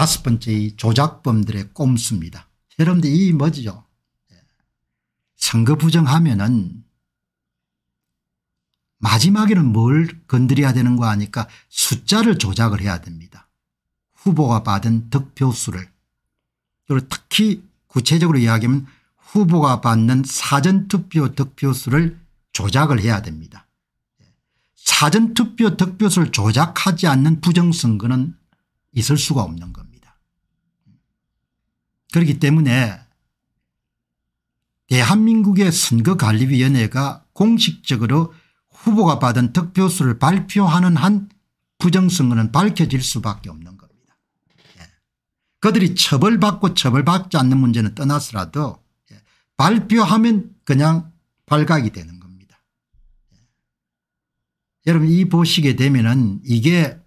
다섯 번째의 조작범들의 꼼수입니다. 여러분들 이 뭐죠? 선거 부정하면은 마지막에는 뭘 건드려야 되는 거 아니까 숫자를 조작을 해야 됩니다. 후보가 받은 득표수를. 그리고 특히 구체적으로 이야기하면 후보가 받는 사전투표 득표수를 조작을 해야 됩니다. 사전투표 득표수를 조작하지 않는 부정선거는 있을 수가 없는 겁니다. 그렇기 때문에 대한민국의 선거관리위원회가 공식적으로 후보가 받은 득표수를 발표하는 한 부정선거는 밝혀질 수밖에 없는 겁니다. 그들이 처벌받고 처벌받지 않는 문제는 떠나서라도 발표하면 그냥 발각이 되는 겁니다. 여러분 이 보시게 되면은 이게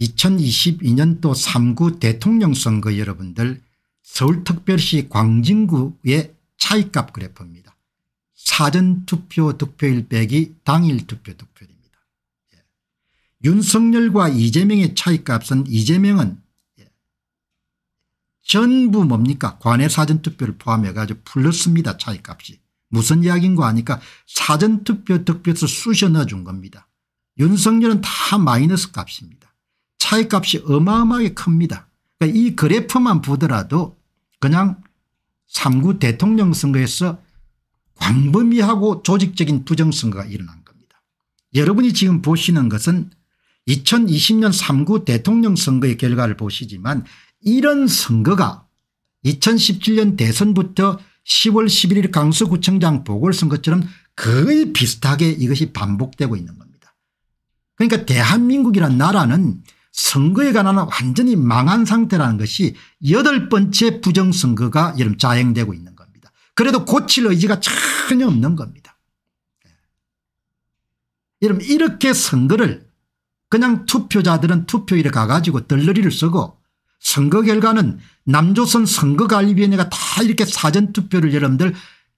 2022년도 3구 대통령 선거 여러분들 서울특별시 광진구의 차이값 그래프입니다. 사전투표 득표일 빼기 당일 투표 득표율입니다. 윤석열과 이재명의 차이값은 이재명은 전부 뭡니까 관외 사전투표를 포함해 가지고 풀렸습니다. 차이값이 무슨 이야기인 거 아니까 사전투표 득표에서 쑤셔 넣어준 겁니다. 윤석열은 다 마이너스 값입니다. 차이값이 어마어마하게 큽니다. 그러니까 이 그래프만 보더라도 그냥 3구 대통령 선거에서 광범위하고 조직적인 부정선거가 일어난 겁니다. 여러분이 지금 보시는 것은 2020년 3구 대통령 선거의 결과를 보시지만 이런 선거가 2017년 대선부터 10월 11일 강서구청장 보궐선거처럼 거의 비슷하게 이것이 반복되고 있는 겁니다. 그러니까 대한민국이란 나라는 선거에 관한 완전히 망한 상태라는 것이 8번째 부정선거가 여러분 자행되고 있는 겁니다. 그래도 고칠 의지가 전혀 없는 겁니다. 여러분 이렇게 선거를 그냥 투표자들은 투표일에 가가지고 덜러리를 쓰고 선거 결과는 남조선 선거관리위원회가 다 이렇게 사전투표를 여러분들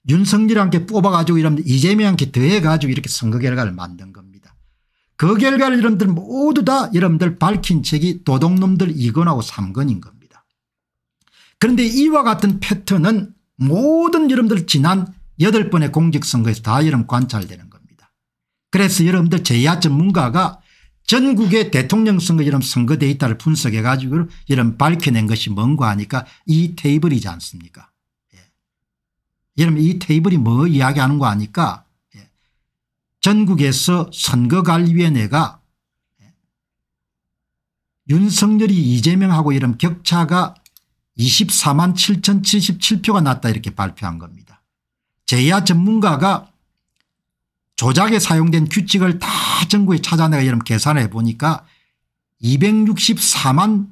윤석열한테 뽑아가지고 여러분들 이재명한테 더해가지고 이렇게 선거 결과를 만든 겁니다. 그 결과를 여러분들 모두 다 여러분들 밝힌 책이 도둑놈들 2건하고 3건인 겁니다. 그런데 이와 같은 패턴은 모든 여러분들 지난 8번의 공직선거에서 다 여러분 관찰되는 겁니다. 그래서 여러분들 제야 전문가가 전국의 대통령 선거 이런 선거 데이터를 분석해 가지고 이런 밝혀낸 것이 뭔가 하니까 이 테이블이지 않습니까? 여러분 이 테이블이 뭐 이야기하는 거 아니까 전국에서 선거관리위원회가 윤석열이 이재명하고 이런 격차가 24만 7,077표가 났다 이렇게 발표한 겁니다. 제야 전문가가 조작에 사용된 규칙을 다 전국에 찾아내가 여러분 계산해 보니까 264만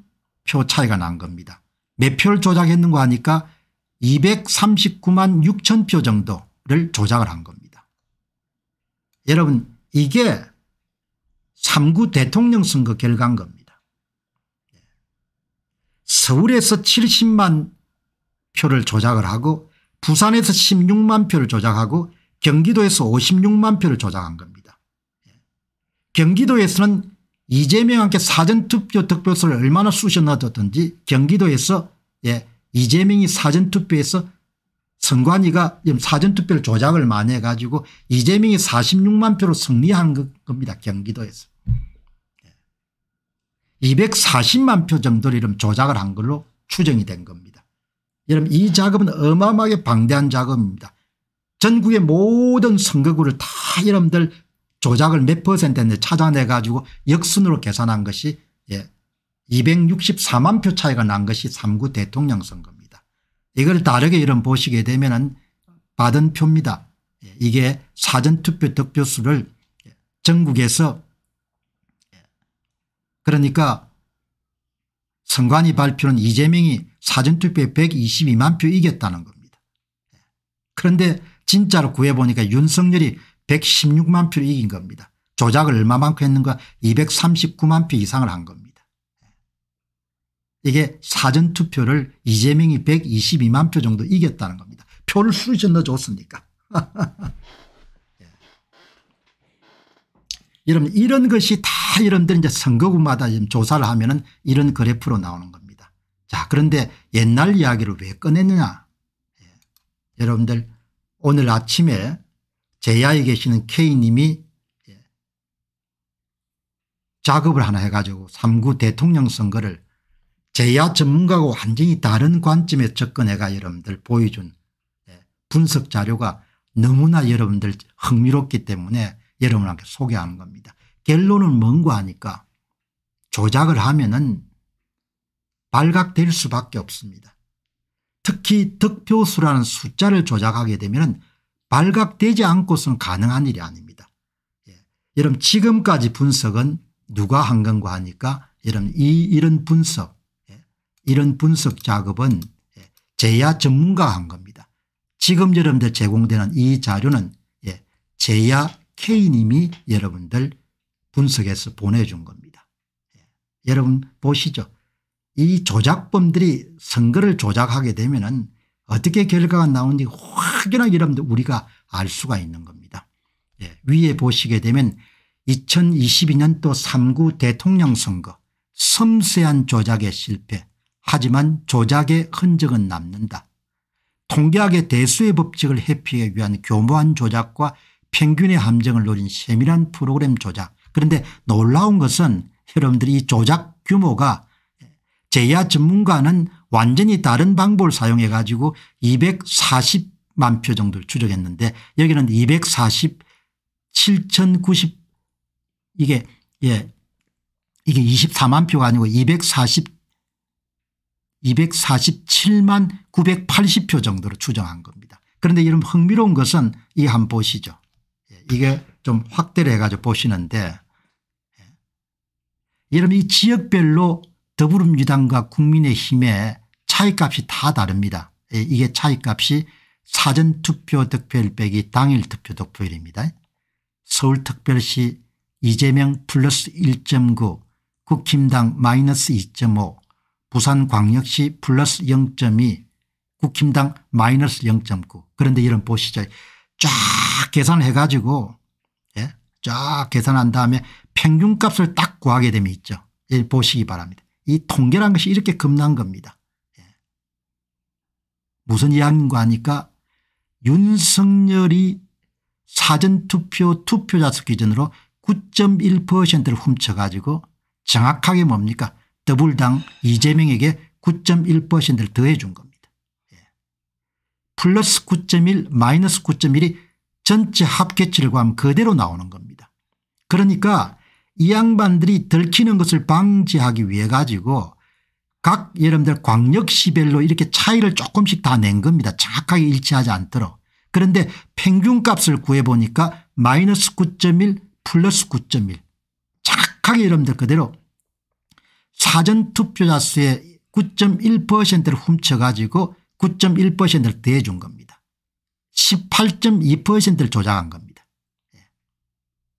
표 차이가 난 겁니다. 몇 표를 조작했는가 하니까 239만 6천 표 정도를 조작을 한 겁니다. 여러분 이게 3구 대통령 선거 결과인 겁니다. 서울에서 70만 표를 조작을 하고 부산에서 16만 표를 조작하고 경기도에서 56만 표를 조작한 겁니다. 경기도에서는 이재명한테 사전투표 득표수를 얼마나 쑤셔 넣었든지 경기도에서 이재명이 사전투표에서 선관위가 사전투표를 조작을 많이 해가지고 이재명이 46만 표로 승리한 겁니다. 경기도에서. 240만 표 정도를 이런 조작을 한 걸로 추정이 된 겁니다. 여러분 이 작업은 어마어마하게 방대한 작업입니다. 전국의 모든 선거구를 다 여러분들 조작을 몇 퍼센트인데 찾아내가지고 역순으로 계산한 것이 264만 표 차이가 난 것이 3구 대통령 선거입니다. 이걸 다르게 이런 보시게 되면은 받은 표입니다. 이게 사전투표 득표수를 전국에서 그러니까 선관위 발표는 이재명이 사전투표에 122만 표 이겼다는 겁니다. 그런데 진짜로 구해보니까 윤석열이 116만 표를 이긴 겁니다. 조작을 얼마만큼 했는가 239만 표 이상을 한 겁니다. 이게 사전투표를 이재명이 122만 표 정도 이겼다는 겁니다. 표를 쑤셔 넣어줬습니까? 여러분 이런 것이 다 여러분들 이제 선거구마다 조사를 하면은 이런 그래프로 나오는 겁니다. 자, 그런데 옛날 이야기를 왜 꺼냈느냐. 예. 여러분들 오늘 아침에 제야에 계시는 K님이 예. 작업을 하나 해가지고 3구 대통령 선거를 제야 전문가하고 완전히 다른 관점에 접근해가 여러분들 보여준 예. 분석 자료가 너무나 여러분들 흥미롭기 때문에 여러분한테 소개하는 겁니다. 결론은 뭔가 하니까 조작을 하면은 발각될 수밖에 없습니다. 특히 득표수라는 숫자를 조작하게 되면은 발각되지 않고서는 가능한 일이 아닙니다. 예. 여러분 지금까지 분석은 누가 한 건가 하니까 여러분 이런 분석, 예. 이런 분석 작업은 예. 제야 전문가가 한 겁니다. 지금 여러분들 제공되는 이 자료는 예. 제야 K님이 여러분들 분석해서 보내준 겁니다. 예. 여러분 보시죠. 이 조작범들이 선거를 조작하게 되면은 어떻게 결과가 나오는지 확연하게 여러분들 우리가 알 수가 있는 겁니다. 예. 위에 보시게 되면 2022년도 3구 대통령 선거 섬세한 조작의 실패, 하지만 조작의 흔적은 남는다. 통계학의 대수의 법칙을 회피하기 위한 교묘한 조작과 평균의 함정을 노린 세밀한 프로그램 조작. 그런데 놀라운 것은 여러분들이 이 조작 규모가 제야 전문가는 완전히 다른 방법을 사용해 가지고 240만 표 정도를 추적했는데 여기는 247,090 이게 예 이게 24만 표가 아니고 247만 980표 정도로 추정한 겁니다. 그런데 여러분 흥미로운 것은 이 한번 보시죠. 이게 좀 확대를 해가지고 보시는데 여러분 이 지역별로 더불어민주당과 국민의힘의 차이값이 다 다릅니다. 이게 차이값이 사전투표 득표율 빼기 당일 투표 득표율입니다. 서울특별시 이재명 플러스 1.9 국힘당 마이너스 2.5 부산광역시 플러스 0.2 국힘당 마이너스 0.9. 그런데 여러분 보시죠. 쫙 계산해 가지고 예? 쫙 계산한 다음에 평균값을 딱 구하게 되면 있죠. 예, 보시기 바랍니다. 이 통계란 것이 이렇게 겁난 겁니다. 예. 무슨 이야기인가 하니까 윤석열이 사전투표 투표자 수 기준으로 9.1%를 훔쳐 가지고 정확하게 뭡니까 더불당 이재명에게 9.1%를 더해 준 겁니다. 플러스 9.1 마이너스 9.1이 전체 합계치를 구하면 그대로 나오는 겁니다. 그러니까 이 양반들이 들키는 것을 방지하기 위해 가지고 각 여러분들 광역시별로 이렇게 차이를 조금씩 다 낸 겁니다. 정확하게 일치하지 않도록. 그런데 평균값을 구해보니까 마이너스 9.1 플러스 9.1 정확하게 여러분들 그대로 사전투표자 수의 9.1%를 훔쳐가지고 9.1%를 더해준 겁니다. 18.2%를 조작한 겁니다.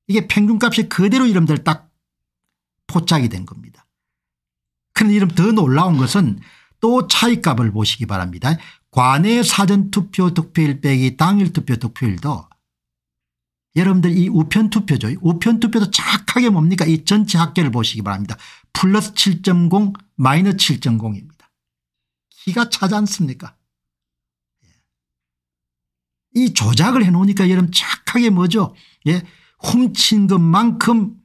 이게 평균값이 그대로 이름들 딱 포착이 된 겁니다. 그런데 이름 더 놀라운 것은 또 차이값을 보시기 바랍니다. 관내 사전투표 득표율 빼기 당일 투표 득표율도 여러분들 이 우편투표죠. 우편투표도 정확하게 뭡니까 이 전체 합계를 보시기 바랍니다. 플러스 7.0 마이너스 7.0입니다. 기가 차지 않습니까? 이 조작을 해놓으니까 여러분 착하게 뭐죠? 예, 훔친 것만큼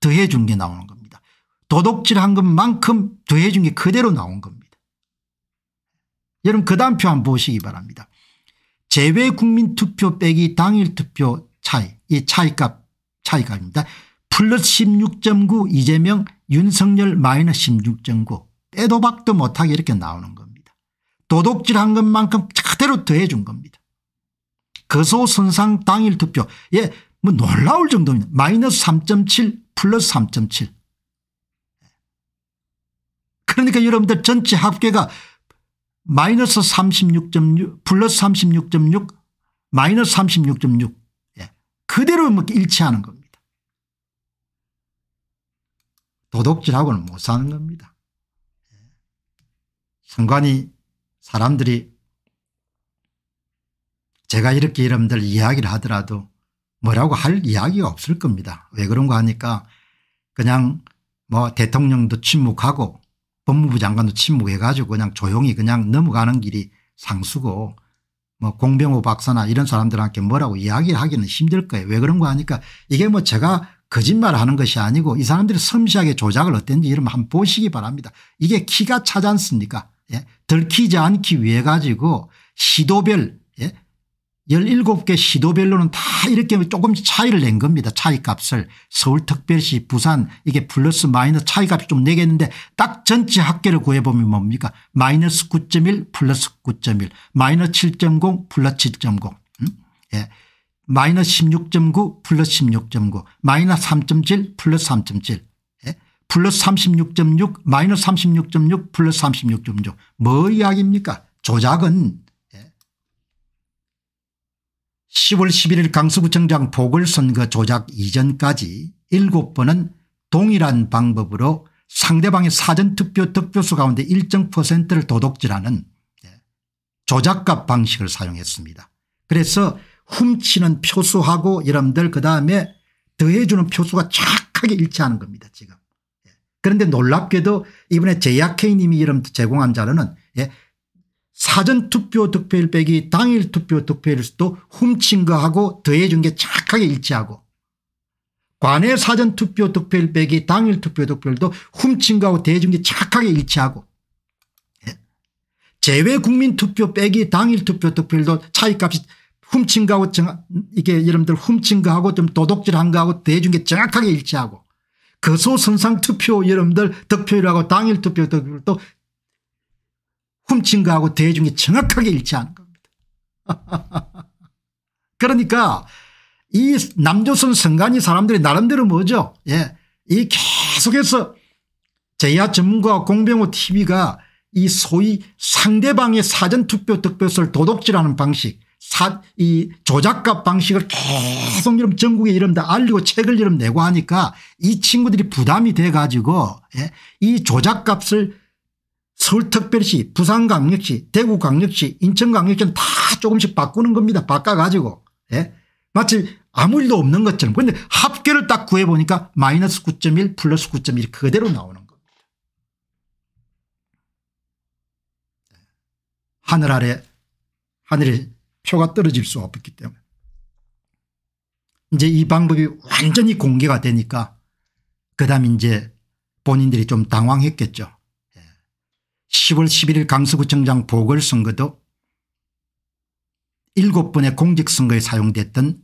더해준 게 나오는 겁니다. 도둑질한 것만큼 더해준 게 그대로 나온 겁니다. 여러분 그 다음 표 한번 보시기 바랍니다. 제외 국민투표 빼기 당일 투표 차이, 이 차이값입니다. 플러스 16.9 이재명 윤석열 마이너스 16.9 빼도 박도 못하게 이렇게 나오는 겁니다. 도둑질한 것만큼 그대로 더해준 겁니다. 거소선상 당일 투표 예, 뭐 놀라울 정도입니다. 마이너스 3.7 플러스 3.7 그러니까 여러분들 전체 합계가 마이너스 36.6 플러스 36.6 마이너스 36.6 예, 그대로 일치하는 겁니다. 도둑질하고는 못 사는 겁니다. 예. 상관이 사람들이 제가 이렇게 여러분들 이야기를 하더라도 뭐라고 할 이야기가 없을 겁니다. 왜 그런가 하니까 그냥 뭐 대통령도 침묵하고 법무부 장관도 침묵해 가지고 그냥 조용히 그냥 넘어가는 길이 상수고, 뭐 공병호 박사나 이런 사람들한테 뭐라고 이야기하기는 힘들 거예요. 왜 그런가 하니까 이게 뭐 제가 거짓말을 하는 것이 아니고 이 사람들이 섬세하게 조작을 어땠는지 이런 한번 보시기 바랍니다. 이게 키가 차지 않습니까? 예? 들키지 않기 위해 가지고 시도별, 예? 17개 시도별로는 다 이렇게 조금씩 차이를 낸 겁니다. 차이값을 서울특별시, 부산 이게 플러스 마이너스 차이값이 좀 내겠는데 딱 전체 합계를 구해보면 뭡니까? 마이너스 9.1 플러스 9.1, 마이너스 7.0 플러스 7.0, 예. 마이너스 16.9 플러스 16.9, 마이너스 3.7 플러스 3.7, 예. 플러스 36.6 마이너스 36.6 플러스 36.6. 뭐 이야기입니까? 조작은. 10월 11일 강서구청장 보궐선거 조작 이전까지 7번은 동일한 방법으로 상대방의 사전투표 득표수 가운데 일정 %를 도둑질하는 조작값 방식을 사용했습니다. 그래서 훔치는 표수하고 여러분들 그다음에 더해주는 표수가 정확하게 일치하는 겁니다 지금. 그런데 놀랍게도 이번에 제야K님이 여러분들 제공한 자료는, 예, 사전투표 득표율 빼기 당일투표 득표율도 훔친 거하고 더해준 게 착하게 일치하고, 관외 사전투표 득표율 빼기 당일투표 득표율도 훔친 거하고 더해준 게 착하게 일치하고, 예? 제외국민투표 빼기 당일투표 득표율도 차이값이 훔친 거하고 이게 여러분들 훔친 거하고 좀 도둑질한 거하고 더해준 게 정확하게 일치하고, 거소선상투표 여러분들 득표율하고 당일투표 득표율도 훔친 거하고 대중이 정확하게 일치하는 겁니다. 그러니까 이 남조선 선관위 사람들이 나름대로 뭐죠? 예, 이 계속해서 제야 전문가와 공병호 TV가 이 소위 상대방의 사전투표 득표수를 도둑질하는 방식, 이 조작값 방식을 계속 이런 전국에 이런 다 알리고 책을 이런 내고 하니까 이 친구들이 부담이 돼 가지고, 예, 이 조작값을 서울특별시, 부산광역시, 대구광역시, 인천광역시는 다 조금씩 바꾸는 겁니다. 바꿔가지고, 예? 마치 아무 일도 없는 것처럼. 그런데 합계를 딱 구해보니까 마이너스 9.1 플러스 9.1 그대로 나오는 겁니다. 하늘 아래 하늘에 표가 떨어질 수 없기 때문에 이제 이 방법이 완전히 공개가 되니까 그다음에 이제 본인들이 좀 당황했겠죠. 10월 11일 강서구청장 보궐선거도 7번의 공직선거에 사용됐던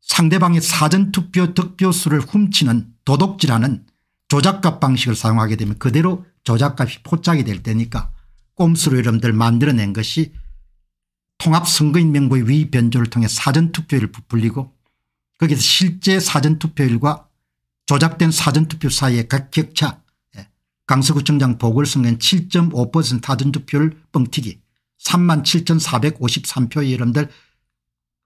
상대방의 사전투표 득표수를 훔치는 도둑질하는 조작값 방식을 사용하게 되면 그대로 조작값이 포착이 될 테니까 꼼수로 여러분들 만들어낸 것이 통합선거인명부의 위변조를 통해 사전투표율을 부풀리고 거기서 실제 사전투표율과 조작된 사전투표 사이의 격차, 강서구청장 보궐선거는 7.5% 사전투표율 뻥튀기, 37,453표의 여러분들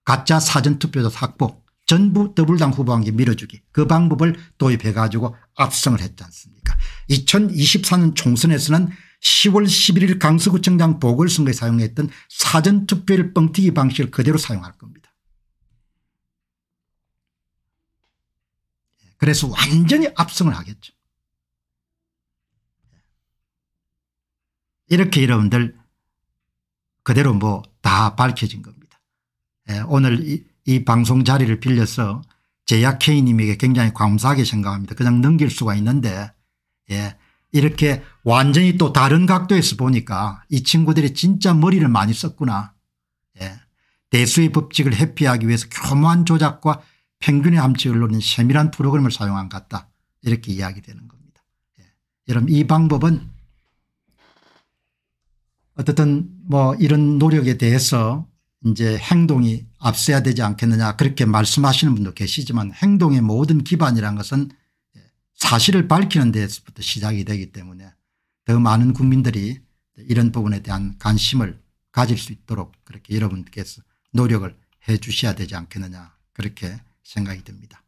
가짜 사전투표자 확보, 전부 더불당 후보한테 밀어주기, 그 방법을 도입해 가지고 압승을 했지 않습니까? 2024년 총선에서는 10월 11일 강서구청장 보궐선거에 사용했던 사전투표율 뻥튀기 방식을 그대로 사용할 겁니다. 그래서 완전히 압승을 하겠죠. 이렇게 여러분들 그대로 뭐 다 밝혀진 겁니다. 예, 오늘 이 방송 자리를 빌려서 제야K님에게 굉장히 감사하게 생각합니다. 그냥 넘길 수가 있는데, 예, 이렇게 완전히 또 다른 각도에서 보니까 이 친구들이 진짜 머리를 많이 썼구나. 예, 대수의 법칙을 회피하기 위해서 교묘한 조작과 평균의 함축을 노린 세밀한 프로그램을 사용한 것 같다. 이렇게 이야기되는 겁니다. 예, 여러분 이 방법은 어쨌든 뭐 이런 노력에 대해서 이제 행동이 앞서야 되지 않겠느냐 그렇게 말씀하시는 분도 계시지만 행동의 모든 기반이란 것은 사실을 밝히는 데서부터 시작이 되기 때문에 더 많은 국민들이 이런 부분에 대한 관심을 가질 수 있도록 그렇게 여러분께서 노력을 해 주셔야 되지 않겠느냐 그렇게 생각이 듭니다.